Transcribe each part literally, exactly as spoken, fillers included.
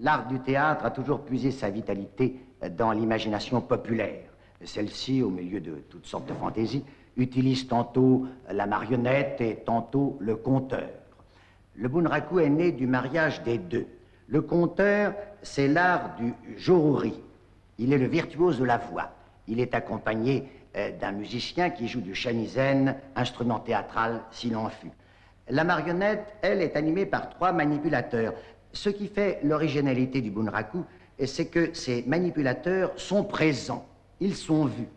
l'art du théâtre a toujours puisé sa vitalité dans l'imagination populaire. Celle-ci, au milieu de toutes sortes de fantaisies, utilise tantôt la marionnette et tantôt le conteur. Le bunraku est né du mariage des deux. Le conteur, c'est l'art du joruri. Il est le virtuose de la voix. Il est accompagné euh, d'un musicien qui joue du shamisen, instrument théâtral s'il en fut. La marionnette, elle, est animée par trois manipulateurs. Ce qui fait l'originalité du bunraku, c'est que ces manipulateurs sont présents. Ils sont vus.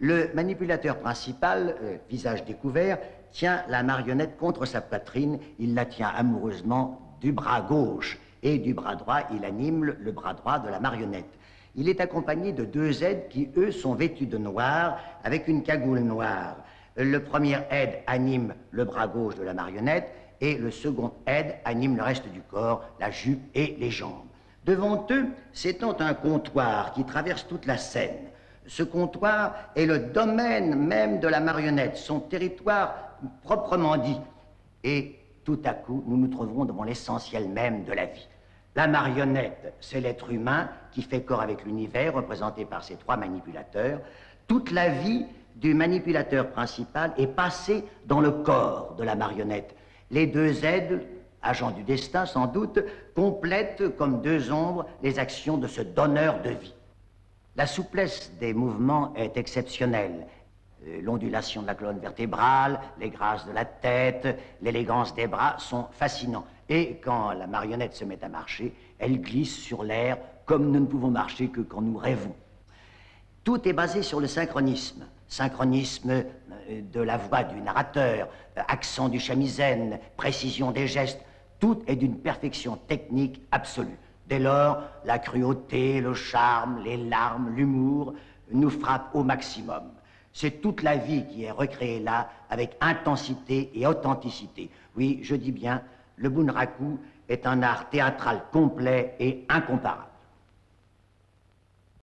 Le manipulateur principal, euh, visage découvert, tient la marionnette contre sa poitrine. Il la tient amoureusement du bras gauche. Et du bras droit, il anime le, le bras droit de la marionnette. Il est accompagné de deux aides qui, eux, sont vêtus de noir avec une cagoule noire. Le premier aide anime le bras gauche de la marionnette et le second aide anime le reste du corps, la jupe et les jambes. Devant eux s'étend un comptoir qui traverse toute la scène. Ce comptoir est le domaine même de la marionnette, son territoire proprement dit. Et tout à coup, nous nous trouverons devant l'essentiel même de la vie. La marionnette, c'est l'être humain qui fait corps avec l'univers, représenté par ces trois manipulateurs. Toute la vie du manipulateur principal est passée dans le corps de la marionnette. Les deux aides, agents du destin sans doute, complètent comme deux ombres les actions de ce donneur de vie. La souplesse des mouvements est exceptionnelle. L'ondulation de la colonne vertébrale, les grâces de la tête, l'élégance des bras sont fascinants. Et quand la marionnette se met à marcher, elle glisse sur l'air comme nous ne pouvons marcher que quand nous rêvons. Tout est basé sur le synchronisme. Synchronisme de la voix du narrateur, accent du shamisen, précision des gestes. Tout est d'une perfection technique absolue. Dès lors, la cruauté, le charme, les larmes, l'humour nous frappent au maximum. C'est toute la vie qui est recréée là, avec intensité et authenticité. Oui, je dis bien, le bunraku est un art théâtral complet et incomparable.